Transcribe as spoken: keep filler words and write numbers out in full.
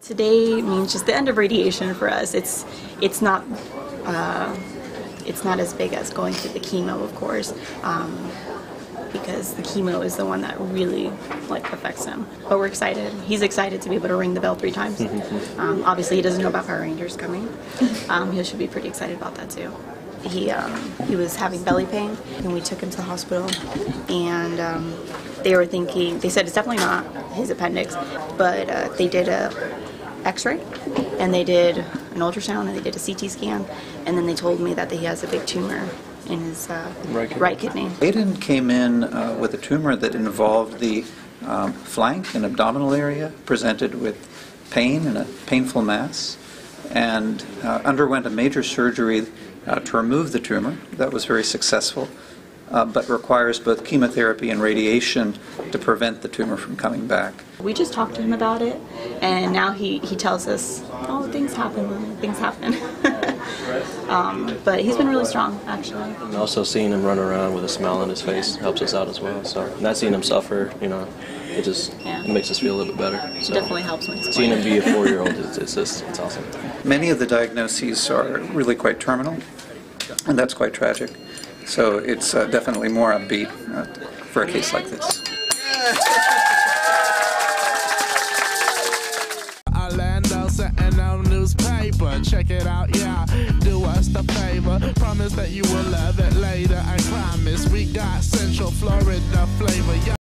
Today means just the end of radiation for us. It's it's not uh, it's not as big as going through the chemo, of course, um, because the chemo is the one that really like affects him. But we're excited. He's excited to be able to ring the bell three times. Um, obviously, he doesn't know about Power Rangers coming. Um, he should be pretty excited about that too. He um, he was having belly pain, and we took him to the hospital, and um, they were thinking they said it's definitely not his appendix, but uh, they did a X-ray, and they did an ultrasound, and they did a C T scan, and then they told me that he has a big tumor in his uh, right, kidney. right kidney. Aiden came in uh, with a tumor that involved the um, flank and abdominal area, presented with pain and a painful mass, and uh, underwent a major surgery uh, to remove the tumor. That was very successful, uh, but requires both chemotherapy and radiation to prevent the tumor from coming back. We just talked to him about it, and now he, he tells us, oh, things happen, things happen. um, but he's been really strong, actually. And also seeing him run around with a smile on his face helps us out as well. So not seeing him suffer, you know, it just yeah. it makes us feel a little bit better. So. It definitely helps me. Seeing him be a four-year-old, it's, it's just it's awesome. Many of the diagnoses are really quite terminal, and that's quite tragic. So it's uh, definitely more upbeat uh, for a case like this. Orlando Sentinel newspaper, check it out, yeah, do us the favor, promise that you will love it later, I promise, we got Central Florida flavor, yeah.